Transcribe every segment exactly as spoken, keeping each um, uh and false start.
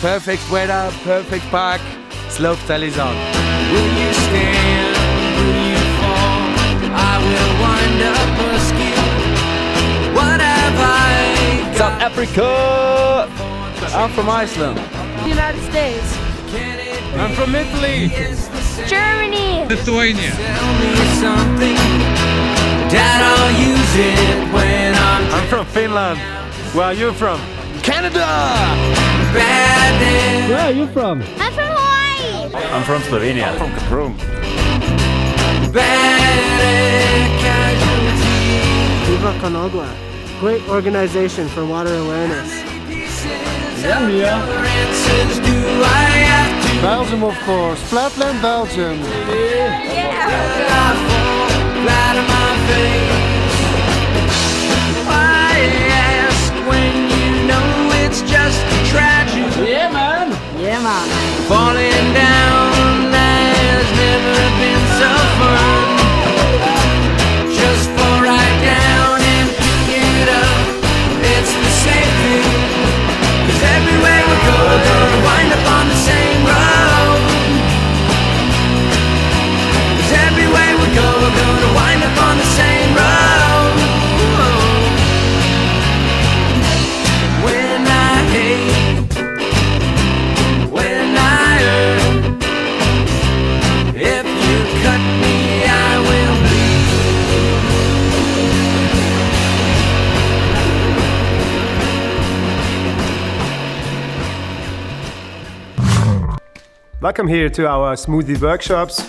perfect weather, perfect park, slope tell is on. Will you stand? Will you fall? I will wind up a skill. What have I got? South Africa! I'm from Iceland. United States. I'm from Italy. Germany. Lithuania. Tell me something that I'll use it when I'm... I'm from Finland. Where are you from? Canada! Where are you from? I'm from Hawaii! I'm from Slovenia. I'm from Kaprun. Viva Conagua. Great organization for water awareness. Zambia. Belgium, of course. Flatland, Belgium. Yeah. Falling down has never been so fun. Just fall right down and pick it up. It's the same thing, 'cause everywhere we go, we're gonna wind up on the same road. 'Cause everywhere we go, we're gonna wind up on the same road. When I hate, welcome here to our smoothie workshops.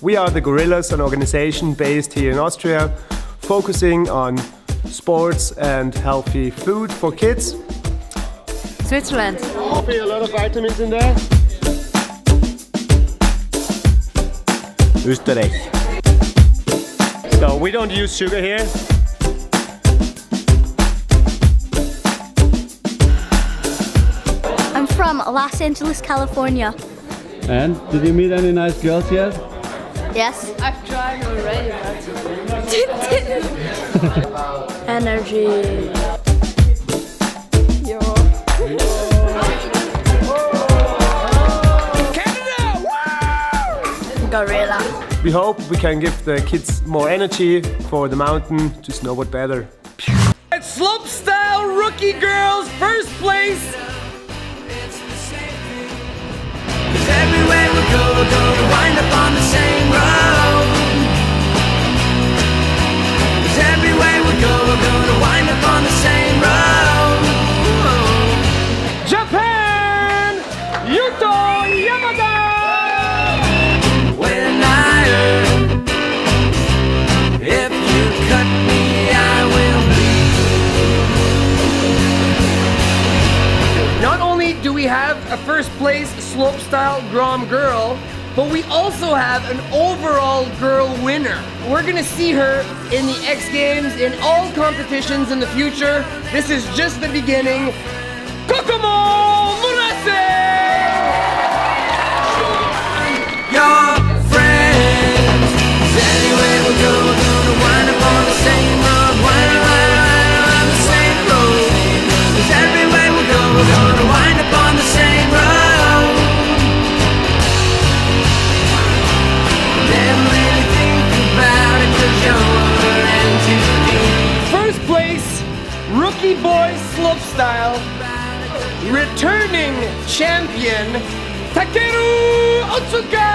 We are the Gorillas, an organization based here in Austria, focusing on sports and healthy food for kids. Switzerland. Coffee, a lot of vitamins in there. Österreich. So we don't use sugar here. I'm from Los Angeles, California. And did you meet any nice girls yet? Yes. I've tried already, but energy. Yo. Canada! Woo! Gorilla. We hope we can give the kids more energy for the mountain to snowboard better. At Slopestyle Rookie Girls, first place. Everywhere we go, we're gonna wind up on the same road. 'Cause everywhere we go, we're gonna wind up on the same road. Japan! Yuto Yamada! When I earn, if you cut me, I will bleed. Not only do we have a first place slopestyle Grom girl, but we also have an overall girl winner. We're gonna see her in the X Games, in all competitions in the future. This is just the beginning. Kokomo Munase! Your friends, anywhere we go, we're gonna wind up on the same road. Wind up, wind up, wind up on the same road. 'Cause everywhere we go, we're gonna wind up on the same road. First place, rookie boys slopestyle, returning champion, Takeru Otsuka!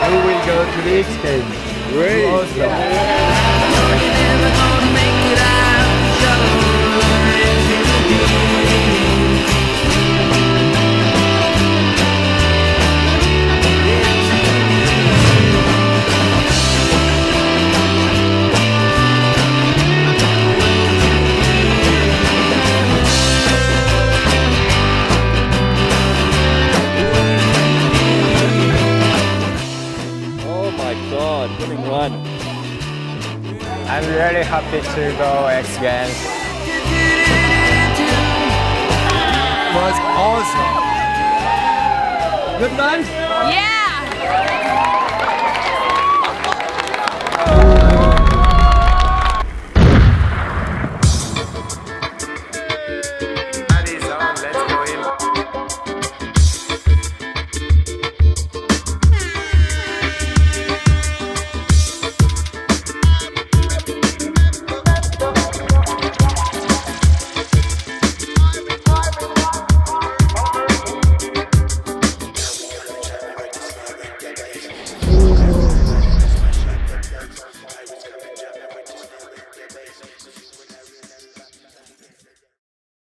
Who will go to the X Games? Great! Awesome. I'm really happy to go X Games. It was awesome. Good night. Yeah.